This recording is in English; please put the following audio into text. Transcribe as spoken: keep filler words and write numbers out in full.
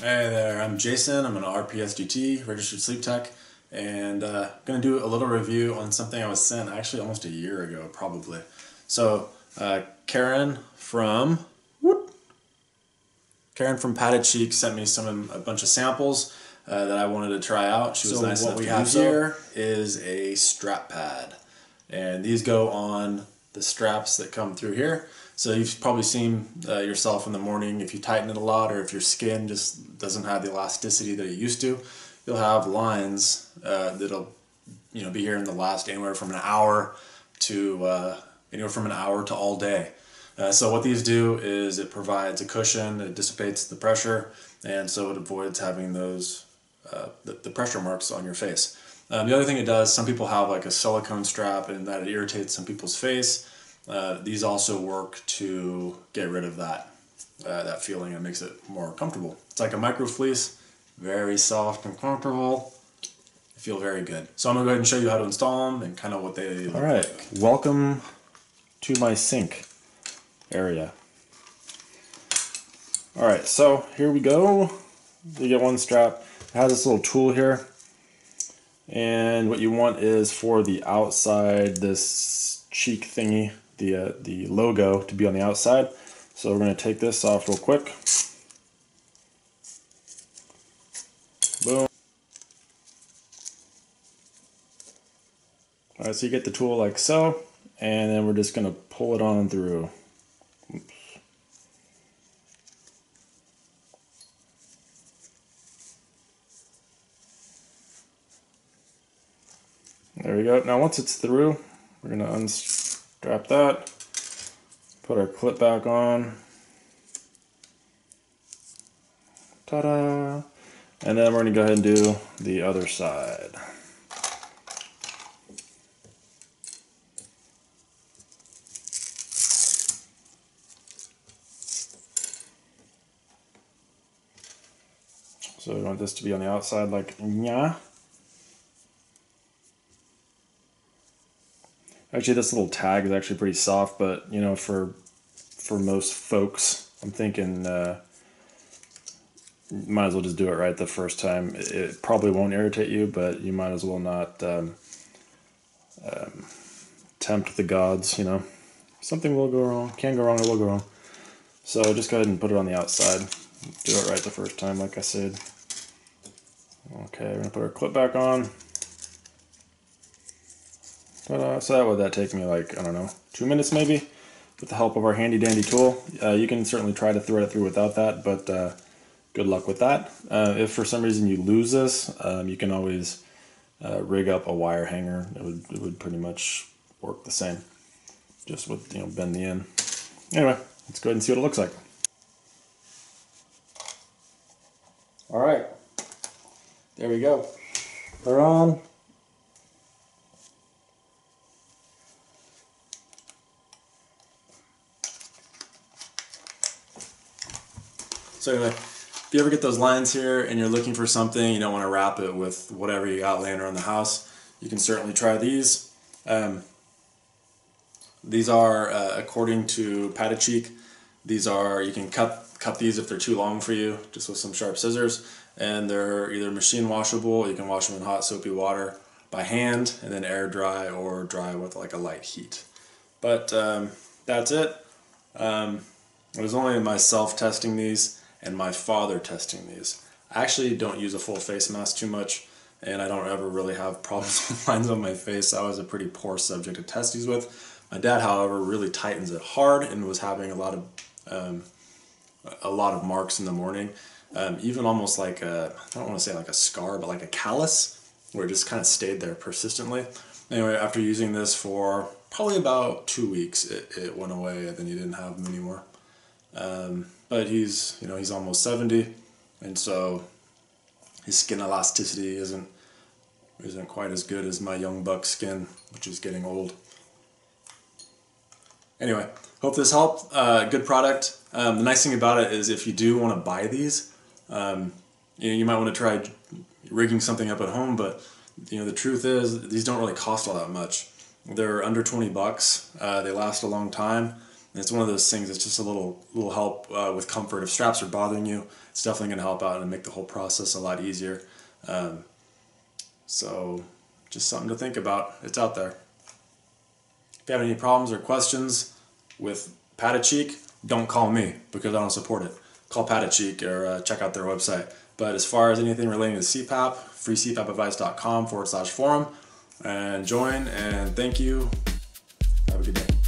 Hey there, I'm Jason. I'm an R P S D T, registered sleep tech, and I'm uh, going to do a little review on something I was sent actually almost a year ago, probably. So, uh, Karen from Whoop, Karen from Pad-a-Cheek sent me some a bunch of samples uh, that I wanted to try out. She was so nice enough to have here is a strap pad, and these go on the straps that come through here. So you've probably seen uh, yourself in the morning, if you tighten it a lot or if your skin just doesn't have the elasticity that it used to, you'll have lines uh, that'll you know be here in the last anywhere from an hour to uh, anywhere from an hour to all day. Uh, so what these do is it provides a cushion, it dissipates the pressure, and so it avoids having those uh, the, the pressure marks on your face. Um, the other thing it does, some people have like a silicone strap and that it irritates some people's face. Uh, these also work to get rid of that, uh, that feeling and makes it more comfortable. It's like a micro fleece, very soft and comfortable. I feel very good. So I'm going to go ahead and show you how to install them and kind of what they look like. All right, welcome to my sink area. All right, so here we go. You get one strap. It has this little tool here. And what you want is for the outside, this cheek thingy, the uh, the logo to be on the outside. So we're going to take this off real quick. Boom. All right, so you get the tool like so, and then we're just going to pull it on through. Oops. There we go. Now once it's through, we're going to unstrap Strap that, put our clip back on, ta-da, and then we're going to go ahead and do the other side. So we want this to be on the outside like nyah. Actually, this little tag is actually pretty soft, but you know, for for most folks, I'm thinking uh, might as well just do it right the first time. It, it probably won't irritate you, but you might as well not um, um, tempt the gods. You know, something will go wrong, can go wrong, it will go wrong. So just go ahead and put it on the outside. Do it right the first time, like I said. Okay, we're gonna put our clip back on. Uh, so that would that take me like, I don't know, two minutes maybe with the help of our handy dandy tool. Uh, you can certainly try to thread it through without that, but uh, good luck with that. Uh, if for some reason you lose this, um, you can always uh, rig up a wire hanger. It would, it would pretty much work the same, just with, you know, bend the end. Anyway, let's go ahead and see what it looks like. All right, there we go. They're on. So anyway, if you ever get those lines here and you're looking for something, you don't want to wrap it with whatever you got laying around the house, you can certainly try these. Um, these are, uh, according to Pad-a-Cheek, these are, you can cut, cut these if they're too long for you, just with some sharp scissors, and they're either machine washable, you can wash them in hot soapy water by hand, and then air dry or dry with like a light heat. But um, that's it. Um, it was only myself testing these and my father testing these. I actually don't use a full face mask too much, and I don't ever really have problems with lines on my face. I was a pretty poor subject to test these with. My dad, however, really tightens it hard and was having a lot of um, a lot of marks in the morning, um, even almost like a, I don't want to say like a scar, but like a callus, where it just kind of stayed there persistently. Anyway, after using this for probably about two weeks, it, it went away, and then he didn't have them anymore. Um, but he's, you know, he's almost seventy, and so his skin elasticity isn't, isn't quite as good as my young buck skin, which is getting old. Anyway, hope this helped. Uh, good product. Um, the nice thing about it is if you do want to buy these, um, you know, you might want to try rigging something up at home, but you know, the truth is these don't really cost all that much. They're under twenty bucks. Uh, they last a long time. And it's one of those things that's just a little little help uh, with comfort. If straps are bothering you, it's definitely going to help out and make the whole process a lot easier. Um, so just something to think about. It's out there. If you have any problems or questions with Pad-a-Cheek, don't call me because I don't support it. Call Pad-a-Cheek or uh, check out their website. But as far as anything relating to C PAP, free C PAP advice dot com forward slash forum, and join, and thank you. Have a good day.